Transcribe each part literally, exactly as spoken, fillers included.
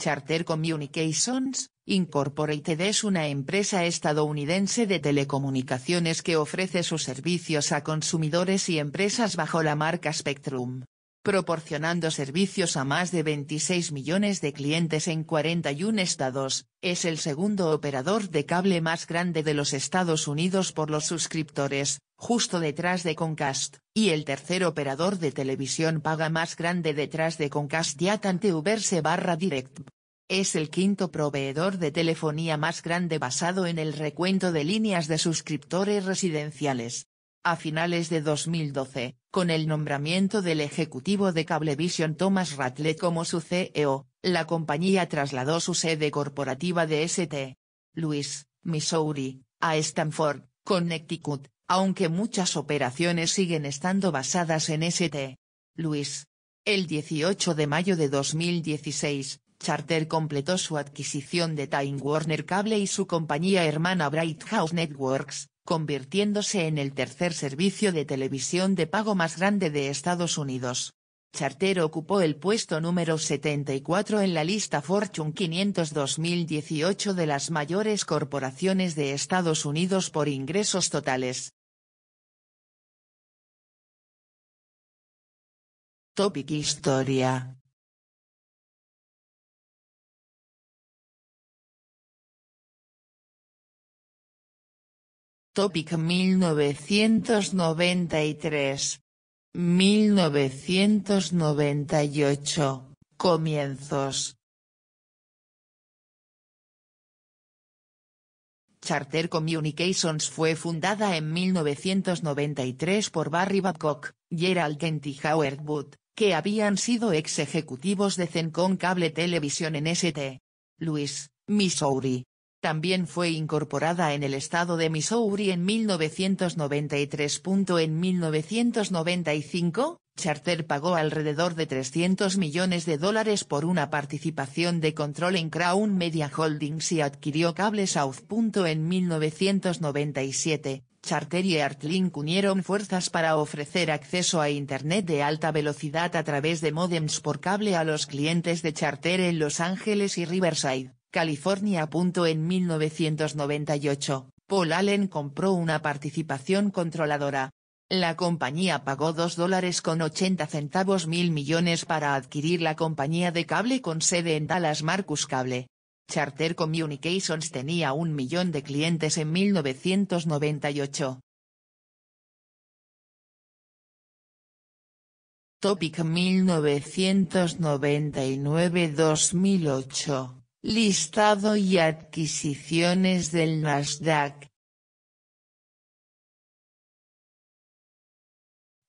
Charter Communications, Incorporated es una empresa estadounidense de telecomunicaciones que ofrece sus servicios a consumidores y empresas bajo la marca Spectrum, proporcionando servicios a más de veintiséis millones de clientes en cuarenta y un estados, es el segundo operador de cable más grande de los Estados Unidos por los suscriptores, justo detrás de Comcast, y el tercer operador de televisión paga más grande detrás de Comcast y A T and T versus Direct. Es el quinto proveedor de telefonía más grande basado en el recuento de líneas de suscriptores residenciales. A finales de dos mil doce, con el nombramiento del ejecutivo de Cablevision Thomas Ratliff como su C E O, la compañía trasladó su sede corporativa de Saint Louis, Missouri, a Stamford, Connecticut, aunque muchas operaciones siguen estando basadas en Saint Louis. El dieciocho de mayo de dos mil dieciséis, Charter completó su adquisición de Time Warner Cable y su compañía hermana Bright House Networks, convirtiéndose en el tercer servicio de televisión de pago más grande de Estados Unidos. Charter ocupó el puesto número setenta y cuatro en la lista Fortune quinientos dos mil dieciocho de las mayores corporaciones de Estados Unidos por ingresos totales. Topic Historia. Topic mil novecientos noventa y tres. mil novecientos noventa y ocho, comienzos. Charter Communications fue fundada en mil novecientos noventa y tres por Barry Babcock, Gerald Kent y Howard Wood, que habían sido ex ejecutivos de Cencom Cable Televisión en Saint Louis, Missouri. También fue incorporada en el estado de Missouri en mil novecientos noventa y tres. En mil novecientos noventa y cinco, Charter pagó alrededor de trescientos millones de dólares por una participación de control en Crown Media Holdings y adquirió Cablesouth. En mil novecientos noventa y siete, Charter y Artlink unieron fuerzas para ofrecer acceso a Internet de alta velocidad a través de módems por cable a los clientes de Charter en Los Ángeles y Riverside, California. En mil novecientos noventa y ocho, Paul Allen compró una participación controladora. La compañía pagó dos dólares con ochenta centavos mil millones para adquirir la compañía de cable con sede en Dallas Marcus Cable. Charter Communications tenía un millón de clientes en mil novecientos noventa y ocho. Topic mil novecientos noventa y nueve a dos mil ocho. Listado y adquisiciones del Nasdaq.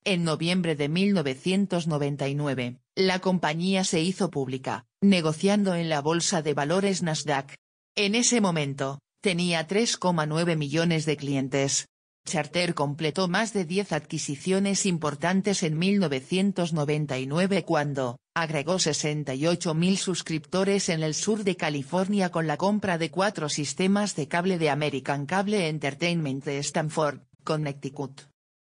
En noviembre de mil novecientos noventa y nueve, la compañía se hizo pública, negociando en la bolsa de valores Nasdaq. En ese momento, tenía tres coma nueve millones de clientes. Charter completó más de diez adquisiciones importantes en mil novecientos noventa y nueve cuando agregó sesenta y ocho mil suscriptores en el sur de California con la compra de cuatro sistemas de cable de American Cable Entertainment de Stamford, Connecticut.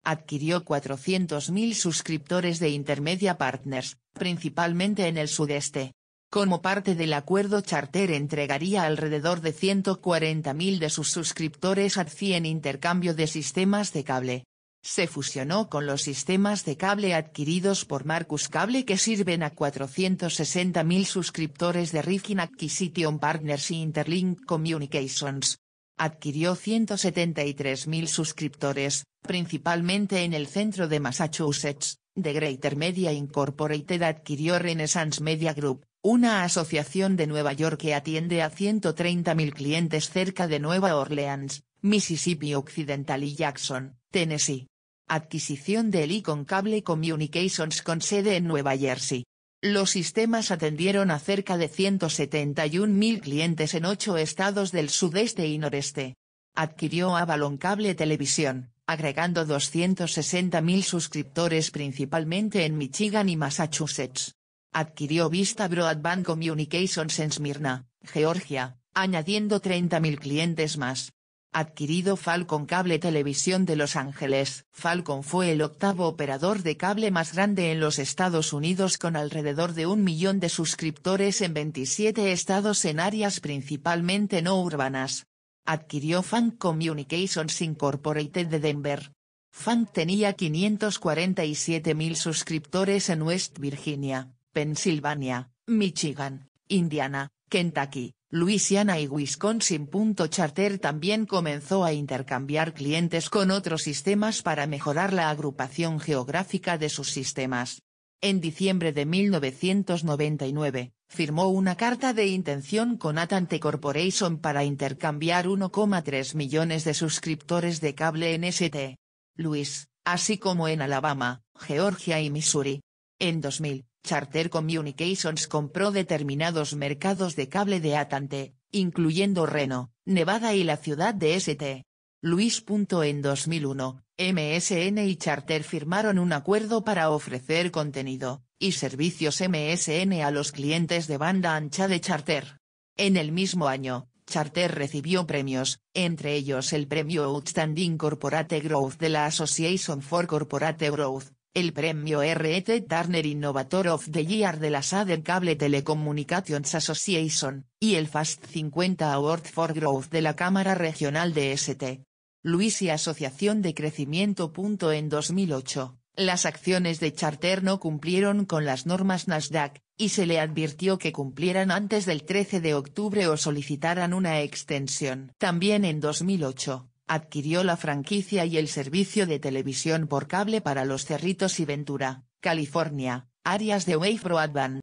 Adquirió cuatrocientos mil suscriptores de Intermedia Partners, principalmente en el sudeste. Como parte del acuerdo, Charter entregaría alrededor de ciento cuarenta mil de sus suscriptores a A T and T en intercambio de sistemas de cable. Se fusionó con los sistemas de cable adquiridos por Marcus Cable que sirven a cuatrocientos sesenta mil suscriptores de Rifkin Acquisition Partners y Interlink Communications. Adquirió ciento setenta y tres mil suscriptores, principalmente en el centro de Massachusetts, de Greater Media Incorporated. Adquirió Renaissance Media Group, una asociación de Nueva York que atiende a ciento treinta mil clientes cerca de Nueva Orleans, Mississippi Occidental y Jackson, Tennessee. Adquisición de Icon Cable Communications con sede en Nueva Jersey. Los sistemas atendieron a cerca de ciento setenta y un mil clientes en ocho estados del sudeste y noreste. Adquirió Avalon Cable Televisión, agregando doscientos sesenta mil suscriptores principalmente en Michigan y Massachusetts. Adquirió Vista Broadband Communications en Smyrna, Georgia, añadiendo treinta mil clientes más. adquirido Falcon Cable Televisión de Los Ángeles. Falcon fue el octavo operador de cable más grande en los Estados Unidos, con alrededor de un millón de suscriptores en veintisiete estados en áreas principalmente no urbanas. Adquirió Funk Communications Incorporated de Denver. Funk tenía quinientos cuarenta y siete mil suscriptores en West Virginia, Pensilvania, Michigan, Indiana, Kentucky, Luisiana y Wisconsin. Charter también comenzó a intercambiar clientes con otros sistemas para mejorar la agrupación geográfica de sus sistemas. En diciembre de mil novecientos noventa y nueve, firmó una carta de intención con A T and T Corporation para intercambiar uno coma tres millones de suscriptores de cable en Saint Louis, así como en Alabama, Georgia y Missouri. En dos mil, Charter Communications compró determinados mercados de cable de A T and T, incluyendo Reno, Nevada y la ciudad de Saint Louis. En dos mil uno, M S N y Charter firmaron un acuerdo para ofrecer contenido y servicios M S N a los clientes de banda ancha de Charter. En el mismo año, Charter recibió premios, entre ellos el premio Outstanding Corporate Growth de la Association for Corporate Growth, el premio R T Turner Innovator of the Year de la Southern Cable Telecommunications Association, y el Fast cincuenta Award for Growth de la Cámara Regional de Saint Louis y Asociación de Crecimiento. En dos mil ocho, las acciones de Charter no cumplieron con las normas Nasdaq, y se le advirtió que cumplieran antes del trece de octubre o solicitaran una extensión. También en dos mil ocho. Adquirió la franquicia y el servicio de televisión por cable para Los Cerritos y Ventura, California, áreas de Wave Broadband.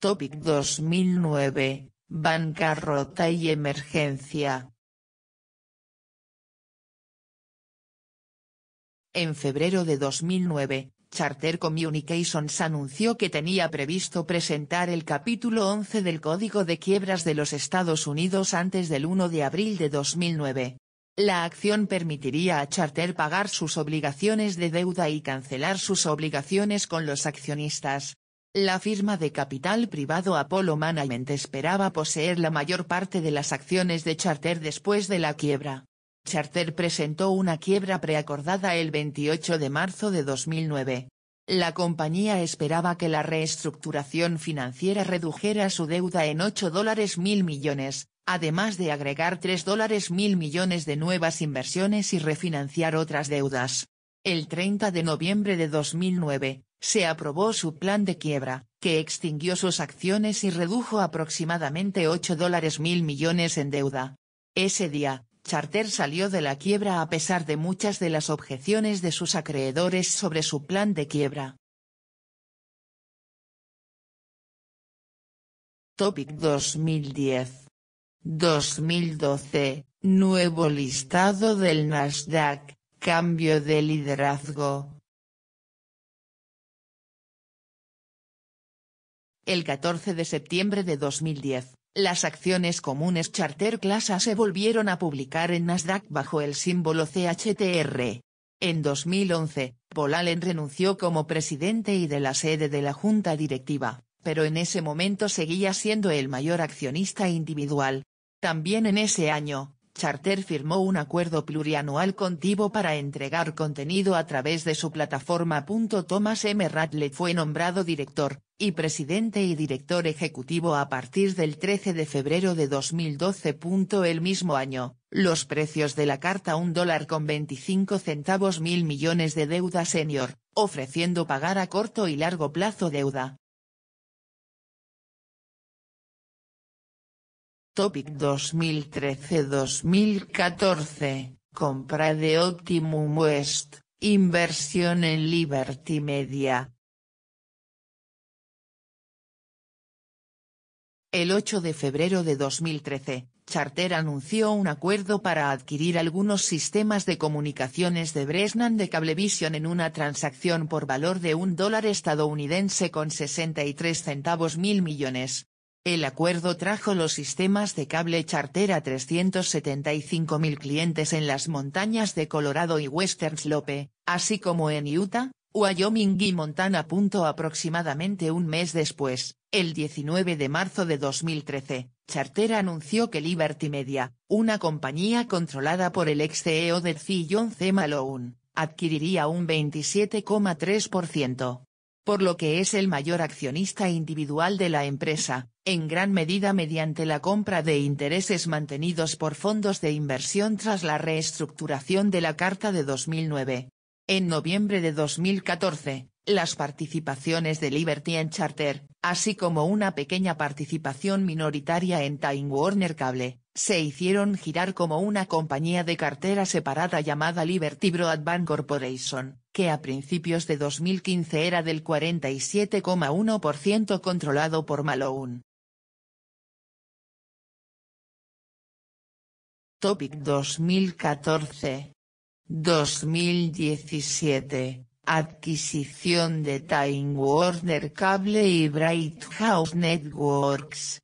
Topic dos mil nueve, bancarrota y emergencia. En febrero de dos mil nueve, Charter Communications anunció que tenía previsto presentar el capítulo once del Código de Quiebras de los Estados Unidos antes del uno de abril de dos mil nueve. La acción permitiría a Charter pagar sus obligaciones de deuda y cancelar sus obligaciones con los accionistas. La firma de capital privado Apollo Management esperaba poseer la mayor parte de las acciones de Charter después de la quiebra. Charter presentó una quiebra preacordada el veintiocho de marzo de dos mil nueve. La compañía esperaba que la reestructuración financiera redujera su deuda en ocho mil millones, además de agregar tres mil millones de nuevas inversiones y refinanciar otras deudas. El treinta de noviembre de dos mil nueve, se aprobó su plan de quiebra, que extinguió sus acciones y redujo aproximadamente ocho mil millones en deuda. Ese día, Charter salió de la quiebra a pesar de muchas de las objeciones de sus acreedores sobre su plan de quiebra. Topic dos mil diez. dos mil doce, nuevo listado del Nasdaq, cambio de liderazgo. El catorce de septiembre de dos mil diez. Las acciones comunes Charter Class A se volvieron a publicar en Nasdaq bajo el símbolo C H T R. En dos mil once, Paul Allen renunció como presidente y de la sede de la junta directiva, pero en ese momento seguía siendo el mayor accionista individual. También en ese año, Charter firmó un acuerdo plurianual con Tivo para entregar contenido a través de su plataforma. Thomas M. Ratliff fue nombrado director, y presidente y director ejecutivo a partir del trece de febrero de dos mil doce. El mismo año, los precios de la carta un dólar con veinticinco centavos, mil millones de deuda senior, ofreciendo pagar a corto y largo plazo deuda. Topic dos mil trece dos mil catorce, compra de Optimum West, inversión en Liberty Media. El ocho de febrero de dos mil trece, Charter anunció un acuerdo para adquirir algunos sistemas de comunicaciones de Bresnan de Cablevision en una transacción por valor de un dólar estadounidense con sesenta y tres centavos, mil millones. El acuerdo trajo los sistemas de cable Charter a trescientos setenta y cinco mil clientes en las montañas de Colorado y Western Slope, así como en Utah, Wyoming y Montana. Aproximadamente un mes después, el diecinueve de marzo de dos mil trece, Charter anunció que Liberty Media, una compañía controlada por el ex C E O de T C John C. Malone, adquiriría un veintisiete coma tres por ciento. Por lo que es el mayor accionista individual de la empresa, en gran medida mediante la compra de intereses mantenidos por fondos de inversión tras la reestructuración de la Carta de dos mil nueve. En noviembre de dos mil catorce, las participaciones de Liberty en Charter, así como una pequeña participación minoritaria en Time Warner Cable, se hicieron girar como una compañía de cartera separada llamada Liberty Broadband Corporation, que a principios de dos mil quince era del cuarenta y siete coma uno por ciento controlado por Malone. Topic dos mil catorce a dos mil diecisiete. Adquisición de Time Warner Cable y Bright House Networks.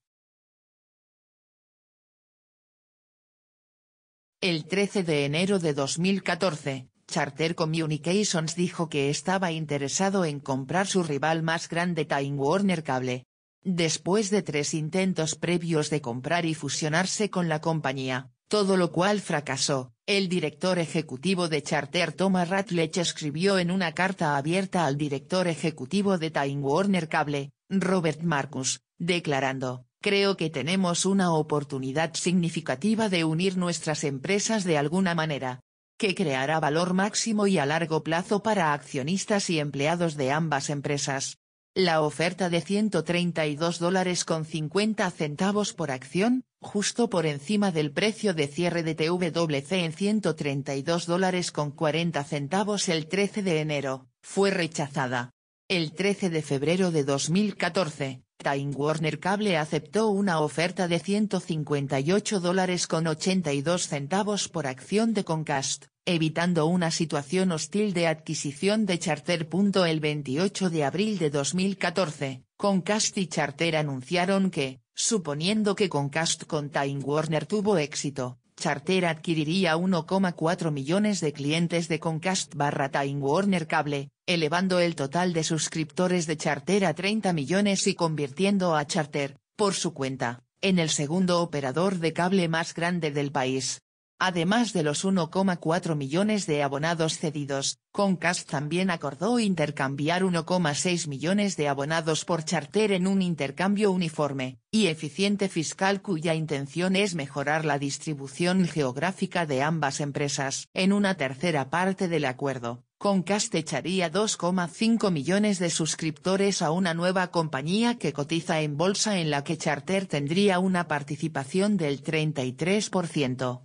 El trece de enero de dos mil catorce, Charter Communications dijo que estaba interesado en comprar su rival más grande Time Warner Cable. Después de tres intentos previos de comprar y fusionarse con la compañía, todo lo cual fracasó, el director ejecutivo de Charter Thomas Ratliff escribió en una carta abierta al director ejecutivo de Time Warner Cable, Robert Marcus, declarando, «Creo que tenemos una oportunidad significativa de unir nuestras empresas de alguna manera, que creará valor máximo y a largo plazo para accionistas y empleados de ambas empresas». La oferta de ciento treinta y dos dólares con cincuenta centavos por acción, justo por encima del precio de cierre de T V W C en ciento treinta y dos dólares con cuarenta centavos el trece de enero, fue rechazada. El trece de febrero de dos mil catorce, Time Warner Cable aceptó una oferta de ciento cincuenta y ocho dólares con ochenta y dos centavos por acción de Comcast, evitando una situación hostil de adquisición de Charter. El veintiocho de abril de dos mil catorce, Comcast y Charter anunciaron que, suponiendo que Comcast con Time Warner tuvo éxito, Charter adquiriría uno coma cuatro millones de clientes de Comcast barra Time Warner Cable, elevando el total de suscriptores de Charter a treinta millones y convirtiendo a Charter, por su cuenta, en el segundo operador de cable más grande del país. Además de los uno coma cuatro millones de abonados cedidos, Comcast también acordó intercambiar uno coma seis millones de abonados por Charter en un intercambio uniforme y eficiente fiscal cuya intención es mejorar la distribución geográfica de ambas empresas. En una tercera parte del acuerdo, Comcast echaría dos coma cinco millones de suscriptores a una nueva compañía que cotiza en bolsa en la que Charter tendría una participación del treinta y tres por ciento.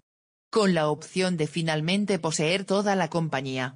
Con la opción de finalmente poseer toda la compañía.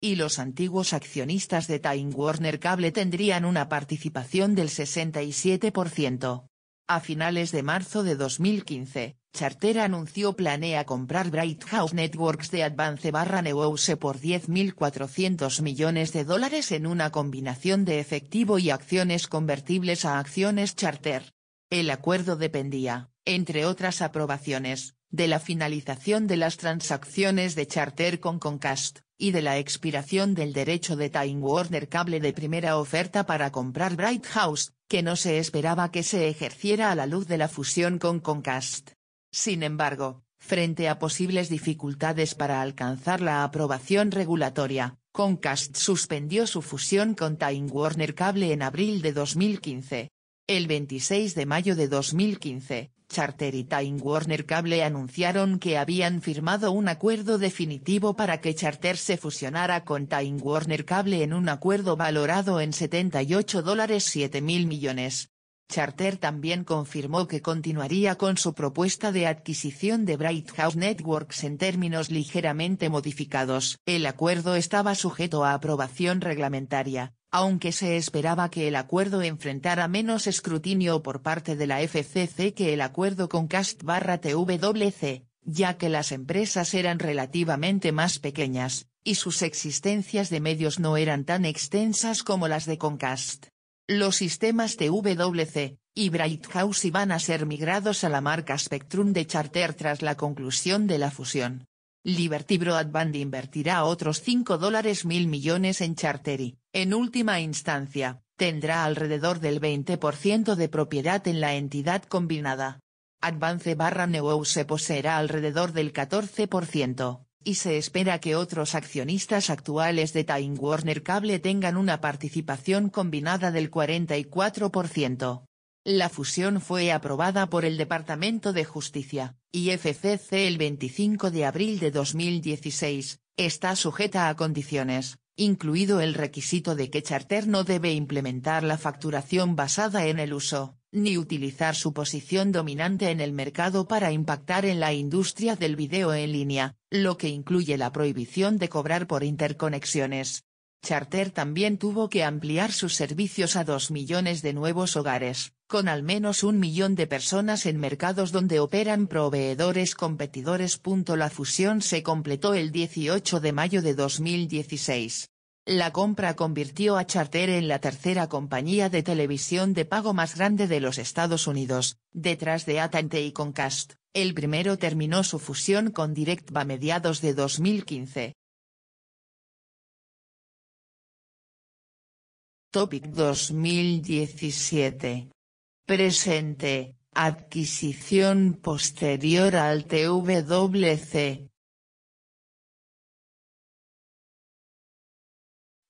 Y los antiguos accionistas de Time Warner Cable tendrían una participación del sesenta y siete por ciento. A finales de marzo de dos mil quince, Charter anunció planea comprar Bright House Networks de Advance Newhouse por diez mil cuatrocientos millones de dólares en una combinación de efectivo y acciones convertibles a acciones Charter. El acuerdo dependía, entre otras aprobaciones, de la finalización de las transacciones de Charter con Comcast, y de la expiración del derecho de Time Warner Cable de primera oferta para comprar Bright House, que no se esperaba que se ejerciera a la luz de la fusión con Comcast. Sin embargo, frente a posibles dificultades para alcanzar la aprobación regulatoria, Comcast suspendió su fusión con Time Warner Cable en abril de dos mil quince. El veintiséis de mayo de dos mil quince, Charter y Time Warner Cable anunciaron que habían firmado un acuerdo definitivo para que Charter se fusionara con Time Warner Cable en un acuerdo valorado en setenta y ocho coma siete mil millones. Charter también confirmó que continuaría con su propuesta de adquisición de Bright House Networks en términos ligeramente modificados. El acuerdo estaba sujeto a aprobación reglamentaria, aunque se esperaba que el acuerdo enfrentara menos escrutinio por parte de la F C C que el acuerdo con Comcast T W C, ya que las empresas eran relativamente más pequeñas, y sus existencias de medios no eran tan extensas como las de Comcast. Los sistemas T W C y Bright House iban a ser migrados a la marca Spectrum de Charter tras la conclusión de la fusión. Liberty Broadband invertirá otros cinco mil millones en Charter y, en última instancia, tendrá alrededor del veinte por ciento de propiedad en la entidad combinada. Advance barra Newhouse poseerá alrededor del catorce por ciento, y se espera que otros accionistas actuales de Time Warner Cable tengan una participación combinada del cuarenta y cuatro por ciento. La fusión fue aprobada por el Departamento de Justicia, y F C C el veinticinco de abril de dos mil dieciséis, está sujeta a condiciones, incluido el requisito de que Charter no debe implementar la facturación basada en el uso, ni utilizar su posición dominante en el mercado para impactar en la industria del video en línea, lo que incluye la prohibición de cobrar por interconexiones. Charter también tuvo que ampliar sus servicios a dos millones de nuevos hogares, con al menos un millón de personas en mercados donde operan proveedores competidores. La fusión se completó el dieciocho de mayo de dos mil dieciséis. La compra convirtió a Charter en la tercera compañía de televisión de pago más grande de los Estados Unidos, detrás de A T and T y Comcast. El primero terminó su fusión con DirecTV a mediados de dos mil quince. Topic dos mil diecisiete. Presente, adquisición posterior al T W C.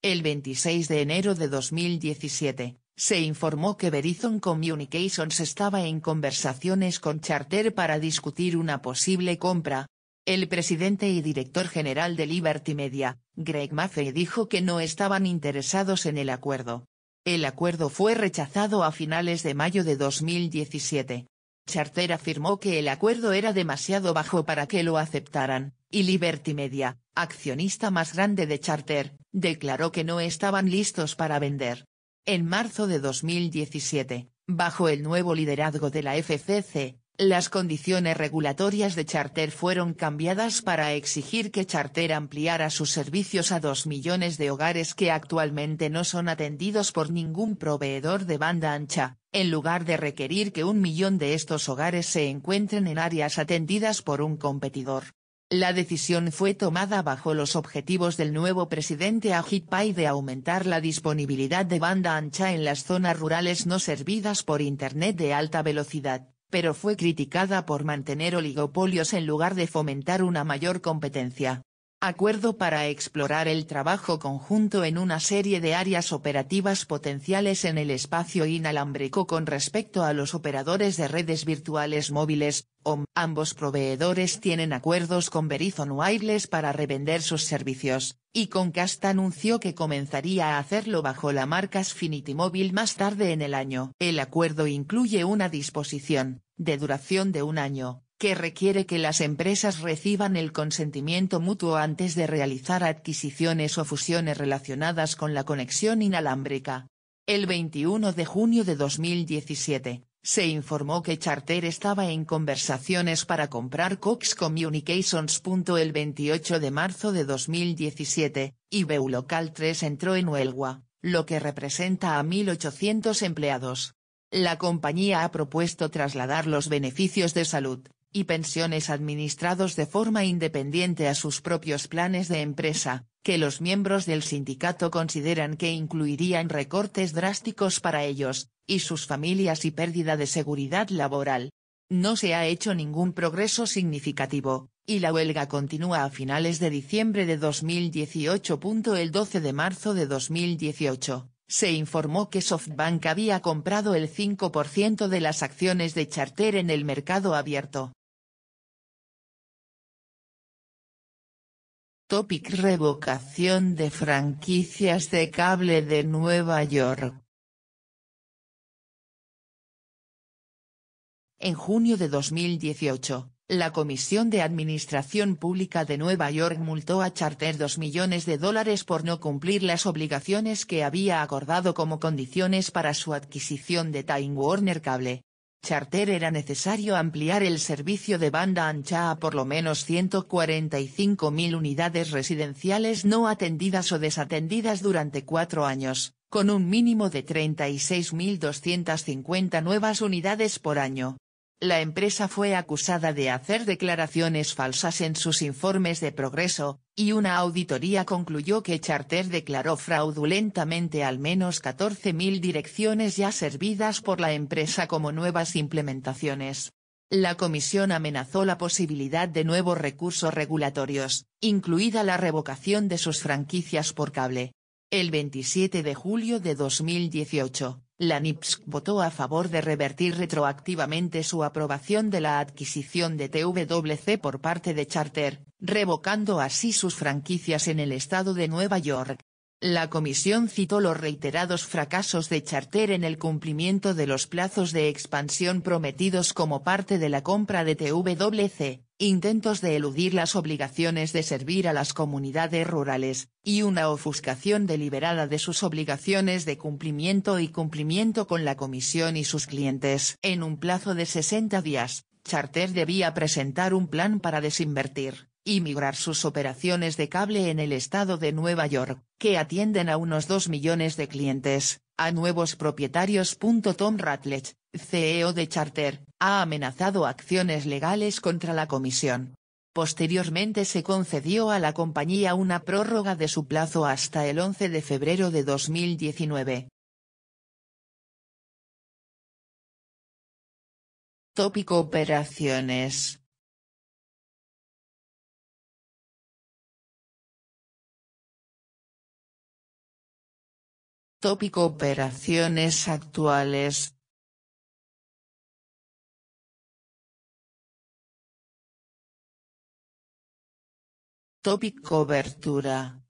El veintiséis de enero de dos mil diecisiete, se informó que Verizon Communications estaba en conversaciones con Charter para discutir una posible compra. El presidente y director general de Liberty Media, Greg Maffei, dijo que no estaban interesados en el acuerdo. El acuerdo fue rechazado a finales de mayo de dos mil diecisiete. Charter afirmó que el acuerdo era demasiado bajo para que lo aceptaran, y Liberty Media, accionista más grande de Charter, declaró que no estaban listos para vender. En marzo de dos mil diecisiete, bajo el nuevo liderazgo de la F C C, las condiciones regulatorias de Charter fueron cambiadas para exigir que Charter ampliara sus servicios a dos millones de hogares que actualmente no son atendidos por ningún proveedor de banda ancha, en lugar de requerir que un millón de estos hogares se encuentren en áreas atendidas por un competidor. La decisión fue tomada bajo los objetivos del nuevo presidente Ajit Pai de aumentar la disponibilidad de banda ancha en las zonas rurales no servidas por Internet de alta velocidad, pero fue criticada por mantener oligopolios en lugar de fomentar una mayor competencia. Acuerdo para explorar el trabajo conjunto en una serie de áreas operativas potenciales en el espacio inalámbrico con respecto a los operadores de redes virtuales móviles, O M. Ambos proveedores tienen acuerdos con Verizon Wireless para revender sus servicios, y Comcast anunció que comenzaría a hacerlo bajo la marca Xfinity Mobile más tarde en el año. El acuerdo incluye una disposición, de duración de un año, que requiere que las empresas reciban el consentimiento mutuo antes de realizar adquisiciones o fusiones relacionadas con la conexión inalámbrica. El veintiuno de junio de dos mil diecisiete, se informó que Charter estaba en conversaciones para comprar Cox Communications. El veintiocho de marzo de dos mil diecisiete, I B U Local tres entró en huelga, lo que representa a mil ochocientos empleados. La compañía ha propuesto trasladar los beneficios de salud y pensiones administrados de forma independiente a sus propios planes de empresa, que los miembros del sindicato consideran que incluirían recortes drásticos para ellos, y sus familias y pérdida de seguridad laboral. No se ha hecho ningún progreso significativo, y la huelga continúa a finales de diciembre de dos mil dieciocho. El doce de marzo de dos mil dieciocho. Se informó que SoftBank había comprado el cinco por ciento de las acciones de Charter en el mercado abierto. Topic revocación de franquicias de cable de Nueva York. En junio de dos mil dieciocho, la Comisión de Administración Pública de Nueva York multó a Charter dos millones de dólares por no cumplir las obligaciones que había acordado como condiciones para su adquisición de Time Warner Cable. Charter era necesario ampliar el servicio de banda ancha a por lo menos ciento cuarenta y cinco mil unidades residenciales no atendidas o desatendidas durante cuatro años, con un mínimo de treinta y seis mil doscientas cincuenta nuevas unidades por año. La empresa fue acusada de hacer declaraciones falsas en sus informes de progreso, y una auditoría concluyó que Charter declaró fraudulentamente al menos catorce mil direcciones ya servidas por la empresa como nuevas implementaciones. La comisión amenazó la posibilidad de nuevos recursos regulatorios, incluida la revocación de sus franquicias por cable. El veintisiete de julio de dos mil dieciocho, la N I P S C votó a favor de revertir retroactivamente su aprobación de la adquisición de T V C por parte de Charter, revocando así sus franquicias en el estado de Nueva York. La comisión citó los reiterados fracasos de Charter en el cumplimiento de los plazos de expansión prometidos como parte de la compra de T V C, intentos de eludir las obligaciones de servir a las comunidades rurales, y una ofuscación deliberada de sus obligaciones de cumplimiento y cumplimiento con la comisión y sus clientes. En un plazo de sesenta días, Charter debía presentar un plan para desinvertir y migrar sus operaciones de cable en el estado de Nueva York, que atienden a unos dos millones de clientes, a nuevos propietarios. Tom Ratliff, C E O de Charter, ha amenazado acciones legales contra la comisión. Posteriormente se concedió a la compañía una prórroga de su plazo hasta el once de febrero de dos mil diecinueve. Tópico: operaciones. Tópico: operaciones actuales. Tópico: cobertura.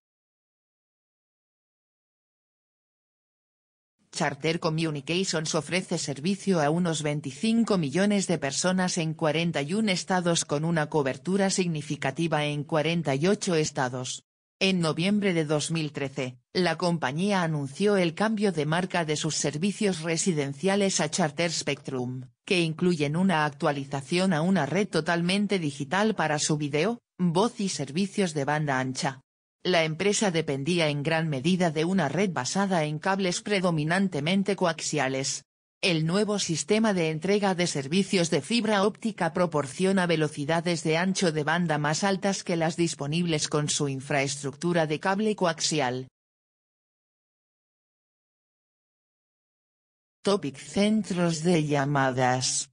Charter Communications ofrece servicio a unos veinticinco millones de personas en cuarenta y un estados con una cobertura significativa en cuarenta y ocho estados. En noviembre de dos mil trece, la compañía anunció el cambio de marca de sus servicios residenciales a Charter Spectrum, que incluyen una actualización a una red totalmente digital para su video, voz y servicios de banda ancha. La empresa dependía en gran medida de una red basada en cables predominantemente coaxiales. El nuevo sistema de entrega de servicios de fibra óptica proporciona velocidades de ancho de banda más altas que las disponibles con su infraestructura de cable coaxial. Topic: centros de llamadas.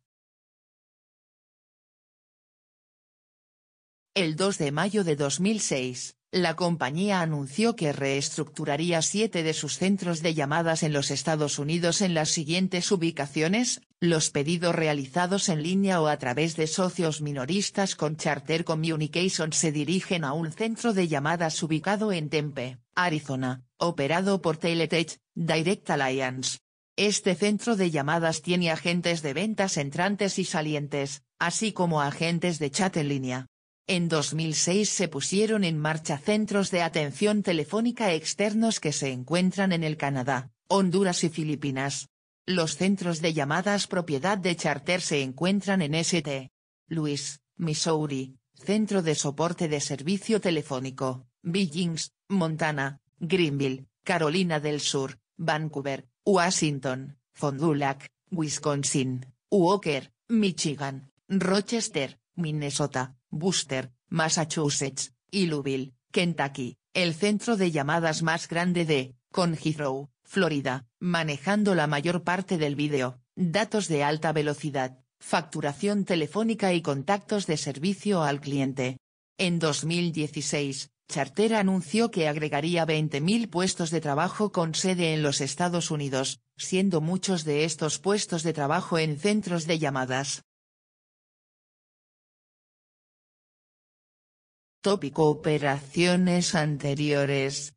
El dos de mayo de dos mil seis. La compañía anunció que reestructuraría siete de sus centros de llamadas en los Estados Unidos en las siguientes ubicaciones: los pedidos realizados en línea o a través de socios minoristas con Charter Communications se dirigen a un centro de llamadas ubicado en Tempe, Arizona, operado por Teletech, Direct Alliance. Este centro de llamadas tiene agentes de ventas entrantes y salientes, así como agentes de chat en línea. En dos mil seis se pusieron en marcha centros de atención telefónica externos que se encuentran en el Canadá, Honduras y Filipinas. Los centros de llamadas propiedad de Charter se encuentran en Saint Louis, Missouri, Centro de Soporte de Servicio Telefónico, Billings, Montana, Greenville, Carolina del Sur, Vancouver, Washington, Fond du Lac, Wisconsin, Walker, Michigan, Rochester, Minnesota, Worcester, Massachusetts, y Louisville, Kentucky. El centro de llamadas más grande de Conjuro, Florida, manejando la mayor parte del vídeo, datos de alta velocidad, facturación telefónica y contactos de servicio al cliente. En dos mil dieciséis, Charter anunció que agregaría veinte mil puestos de trabajo con sede en los Estados Unidos, siendo muchos de estos puestos de trabajo en centros de llamadas. Tópico: operaciones anteriores.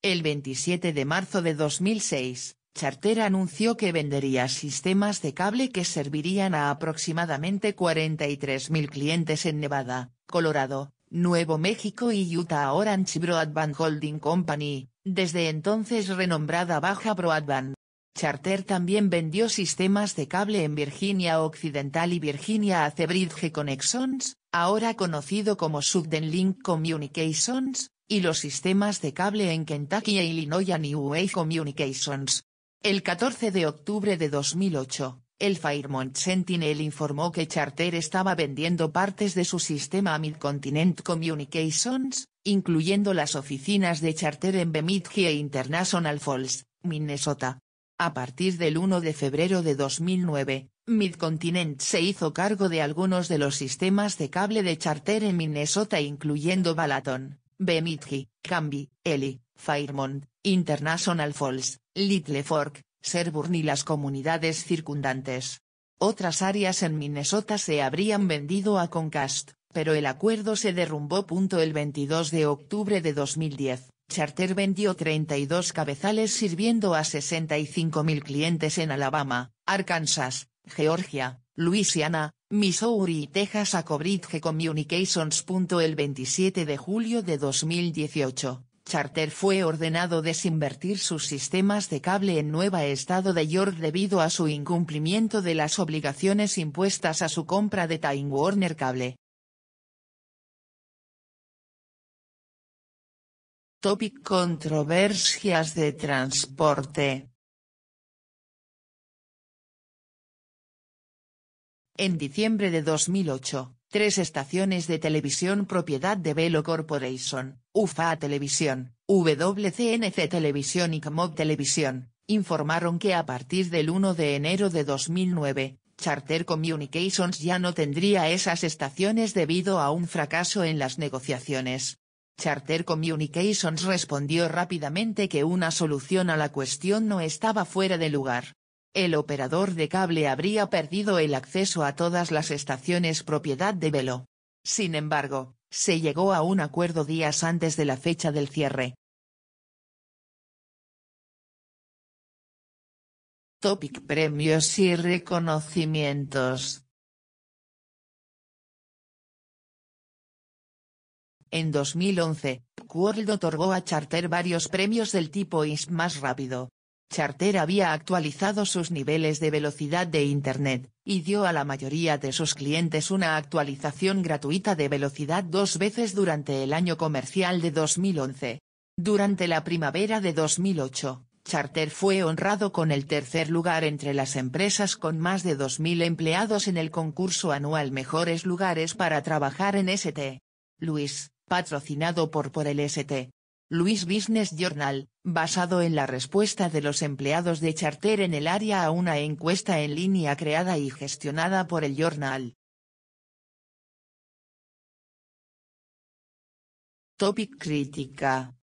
El veintisiete de marzo de dos mil seis, Charter anunció que vendería sistemas de cable que servirían a aproximadamente cuarenta y tres mil clientes en Nevada, Colorado, Nuevo México y Utah a Orange Broadband Holding Company, desde entonces renombrada Baja Broadband. Charter también vendió sistemas de cable en Virginia Occidental y Virginia a Cebridge Connections, ahora conocido como Southern Link Communications, y los sistemas de cable en Kentucky e Illinois a New Way Communications. El catorce de octubre de dos mil ocho, el Fairmont Sentinel informó que Charter estaba vendiendo partes de su sistema a Midcontinent Communications, incluyendo las oficinas de Charter en Bemidji e International Falls, Minnesota. A partir del uno de febrero de dos mil nueve, Midcontinent se hizo cargo de algunos de los sistemas de cable de Charter en Minnesota, incluyendo Balaton, Bemidji, Canby, Ely, Fairmont, International Falls, Little Fork, Sherburne y las comunidades circundantes. Otras áreas en Minnesota se habrían vendido a Comcast, pero el acuerdo se derrumbó. El veintidós de octubre de dos mil diez, Charter vendió treinta y dos cabezales sirviendo a sesenta y cinco mil clientes en Alabama, Arkansas, Georgia, Luisiana, Missouri y Texas a Cablevision Communications. El veintisiete de julio de dos mil dieciocho, Charter fue ordenado desinvertir sus sistemas de cable en Nueva Estado de York debido a su incumplimiento de las obligaciones impuestas a su compra de Time Warner Cable. Topic: controversias de transporte. En diciembre de dos mil ocho, tres estaciones de televisión propiedad de Velo Corporation, U F A Televisión, W C N C Televisión y C M O B Televisión, informaron que a partir del uno de enero de dos mil nueve, Charter Communications ya no tendría esas estaciones debido a un fracaso en las negociaciones. Charter Communications respondió rápidamente que una solución a la cuestión no estaba fuera de lugar. El operador de cable habría perdido el acceso a todas las estaciones propiedad de Velo. Sin embargo, se llegó a un acuerdo días antes de la fecha del cierre. Topic: premios y reconocimientos. En dos mil once, World otorgó a Charter varios premios del tipo I S más rápido. Charter había actualizado sus niveles de velocidad de Internet, y dio a la mayoría de sus clientes una actualización gratuita de velocidad dos veces durante el año comercial de dos mil once. Durante la primavera de dos mil ocho, Charter fue honrado con el tercer lugar entre las empresas con más de dos mil empleados en el concurso anual Mejores Lugares para Trabajar en Saint Louis, patrocinado por por el Saint Louis Business Journal, basado en la respuesta de los empleados de Charter en el área a una encuesta en línea creada y gestionada por el Journal. Topic: crítica.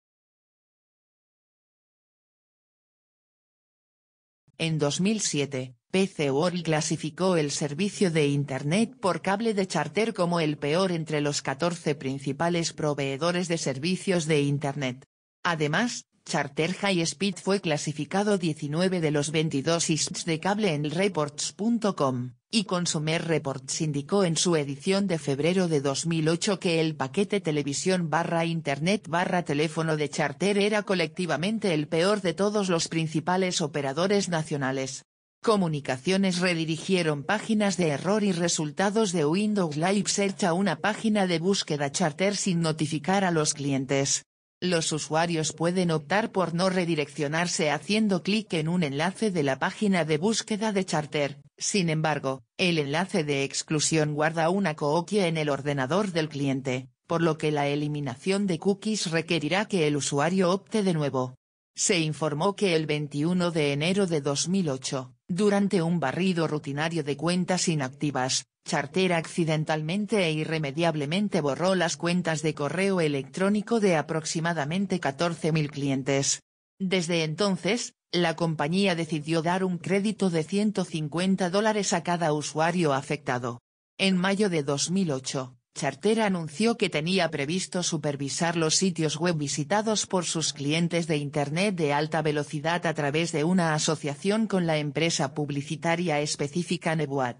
En dos mil siete, P C World clasificó el servicio de Internet por cable de Charter como el peor entre los catorce principales proveedores de servicios de Internet. Además, Charter High Speed fue clasificado diecinueve de los veintidós I S Ps de cable en reports punto com, y Consumer Reports indicó en su edición de febrero de dos mil ocho que el paquete televisión barra internet barra teléfono de Charter era colectivamente el peor de todos los principales operadores nacionales. Comunicaciones redirigieron páginas de error y resultados de Windows Live Search a una página de búsqueda Charter sin notificar a los clientes. Los usuarios pueden optar por no redireccionarse haciendo clic en un enlace de la página de búsqueda de Charter. Sin embargo, el enlace de exclusión guarda una cookie en el ordenador del cliente, por lo que la eliminación de cookies requerirá que el usuario opte de nuevo. Se informó que el veintiuno de enero de dos mil ocho, durante un barrido rutinario de cuentas inactivas, Charter accidentalmente e irremediablemente borró las cuentas de correo electrónico de aproximadamente catorce mil clientes. Desde entonces, la compañía decidió dar un crédito de ciento cincuenta dólares a cada usuario afectado. En mayo de dos mil ocho, Charter anunció que tenía previsto supervisar los sitios web visitados por sus clientes de Internet de alta velocidad a través de una asociación con la empresa publicitaria específica Nebwat.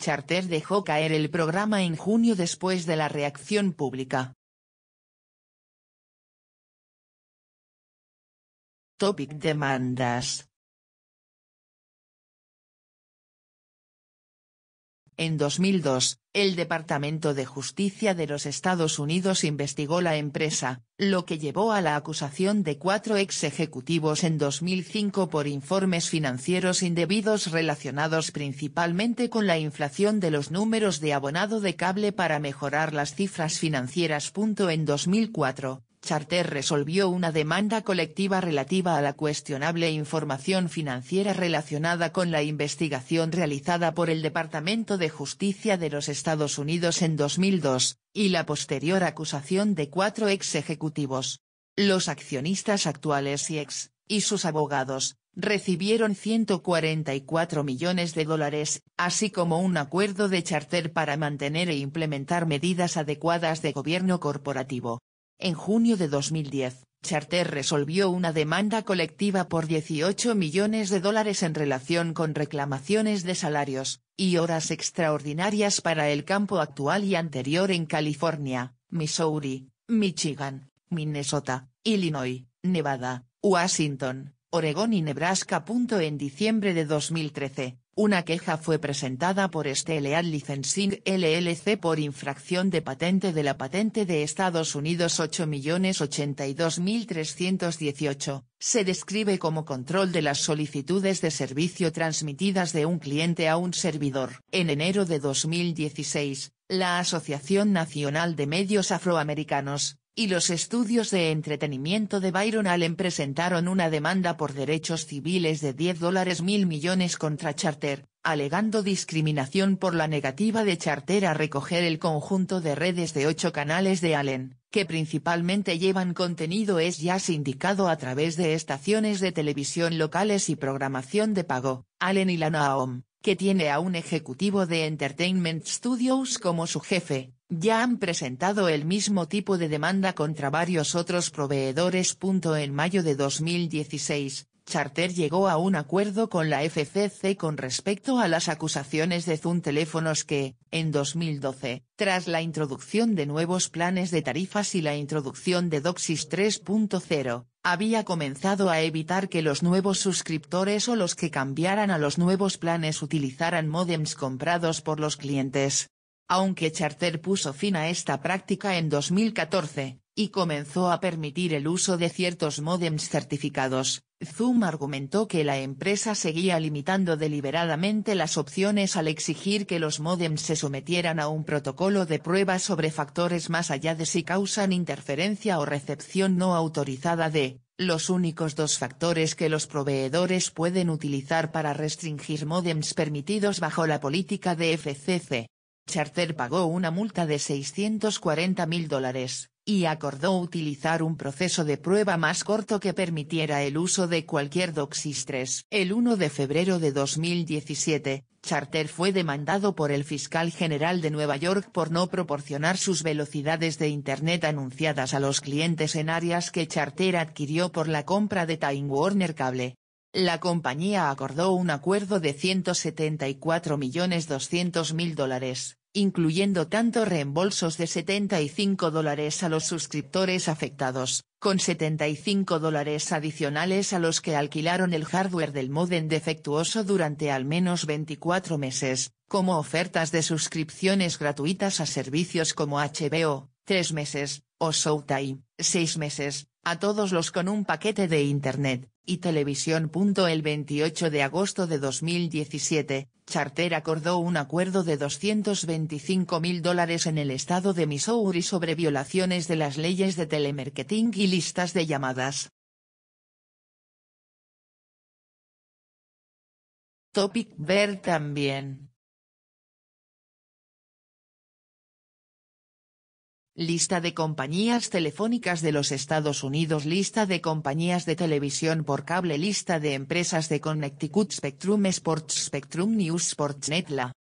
Charter dejó caer el programa en junio después de la reacción pública. Topic: demandas. En dos mil dos, el Departamento de Justicia de los Estados Unidos investigó la empresa, lo que llevó a la acusación de cuatro ex ejecutivos en dos mil cinco por informes financieros indebidos relacionados principalmente con la inflación de los números de abonado de cable para mejorar las cifras financieras. En dos mil cuatro, Charter resolvió una demanda colectiva relativa a la cuestionable información financiera relacionada con la investigación realizada por el Departamento de Justicia de los Estados Unidos en dos mil dos, y la posterior acusación de cuatro ex ejecutivos. Los accionistas actuales y ex, y sus abogados, recibieron ciento cuarenta y cuatro millones de dólares, así como un acuerdo de Charter para mantener e implementar medidas adecuadas de gobierno corporativo. En junio de dos mil diez, Charter resolvió una demanda colectiva por dieciocho millones de dólares en relación con reclamaciones de salarios y horas extraordinarias para el campo actual y anterior en California, Missouri, Michigan, Minnesota, Illinois, Nevada, Washington, Oregón y Nebraska. En diciembre de dos mil trece, una queja fue presentada por Stelead Licensing L L C por infracción de patente de la patente de Estados Unidos ocho millones ochenta y dos mil trescientos dieciocho. Se describe como control de las solicitudes de servicio transmitidas de un cliente a un servidor. En enero de dos mil dieciséis, la Asociación Nacional de Medios Afroamericanos y los estudios de entretenimiento de Byron Allen presentaron una demanda por derechos civiles de diez mil millones contra Charter, alegando discriminación por la negativa de Charter a recoger el conjunto de redes de ocho canales de Allen, que principalmente llevan contenido es ya sindicado a través de estaciones de televisión locales y programación de pago. Allen y Lana Ohm, que tiene a un ejecutivo de Entertainment Studios como su jefe, ya han presentado el mismo tipo de demanda contra varios otros proveedores. En mayo de dos mil dieciséis, Charter llegó a un acuerdo con la F C C con respecto a las acusaciones de Zoom Teléfonos que, en dos mil doce, tras la introducción de nuevos planes de tarifas y la introducción de DOCSIS tres punto cero, había comenzado a evitar que los nuevos suscriptores o los que cambiaran a los nuevos planes utilizaran módems comprados por los clientes. Aunque Charter puso fin a esta práctica en dos mil catorce, y comenzó a permitir el uso de ciertos módems certificados, Zoom argumentó que la empresa seguía limitando deliberadamente las opciones al exigir que los módems se sometieran a un protocolo de prueba sobre factores más allá de si causan interferencia o recepción no autorizada de los únicos dos factores que los proveedores pueden utilizar para restringir módems permitidos bajo la política de F C C. Charter pagó una multa de seiscientos cuarenta mil dólares, y acordó utilizar un proceso de prueba más corto que permitiera el uso de cualquier DOCSIS tres. El uno de febrero de dos mil diecisiete, Charter fue demandado por el fiscal general de Nueva York por no proporcionar sus velocidades de Internet anunciadas a los clientes en áreas que Charter adquirió por la compra de Time Warner Cable. La compañía acordó un acuerdo de ciento setenta y cuatro millones doscientos mil dólares, incluyendo tanto reembolsos de setenta y cinco dólares a los suscriptores afectados, con setenta y cinco dólares adicionales a los que alquilaron el hardware del módem defectuoso durante al menos veinticuatro meses, como ofertas de suscripciones gratuitas a servicios como H B O, tres meses, o Showtime, seis meses, a todos los con un paquete de Internet y televisión. El veintiocho de agosto de dos mil diecisiete, Charter acordó un acuerdo de doscientos veinticinco mil dólares en el estado de Missouri sobre violaciones de las leyes de telemarketing y listas de llamadas. Topic: ver también. Lista de compañías telefónicas de los Estados Unidos. Lista de compañías de televisión por cable. Lista de empresas de Connecticut. Spectrum Sports. Spectrum News. Sportsnet. La